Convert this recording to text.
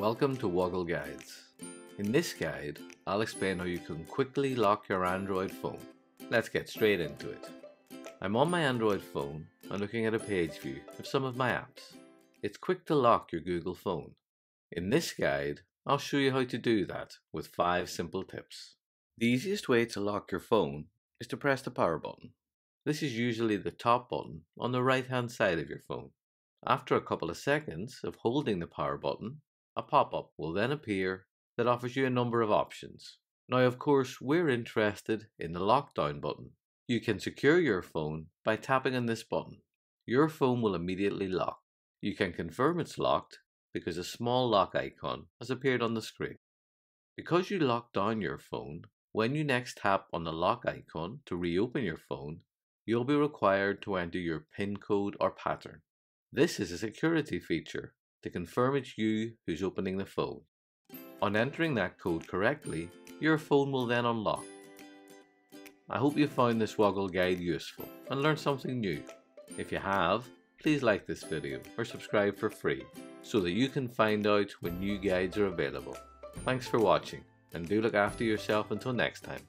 Welcome to Woggle Guides. In this guide, I'll explain how you can quickly lock your Android phone. Let's get straight into it. I'm on my Android phone and looking at a page view of some of my apps. It's quick to lock your Google phone. In this guide, I'll show you how to do that with 5 simple tips. The easiest way to lock your phone is to press the power button. This is usually the top button on the right-hand side of your phone. After a couple of seconds of holding the power button, a pop-up will then appear that offers you a number of options. Now, of course, we're interested in the lockdown button. You can secure your phone by tapping on this button. Your phone will immediately lock. You can confirm it's locked because a small lock icon has appeared on the screen. Because you locked down your phone, when you next tap on the lock icon to reopen your phone, you'll be required to enter your PIN code or pattern. This is a security feature to confirm it's you who's opening the phone. On entering that code correctly, your phone will then unlock. I hope you found this Woggle guide useful and learned something new. If you have, please like this video or subscribe for free so that you can find out when new guides are available. Thanks for watching, and do look after yourself until next time.